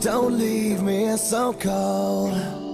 Don't leave me so cold.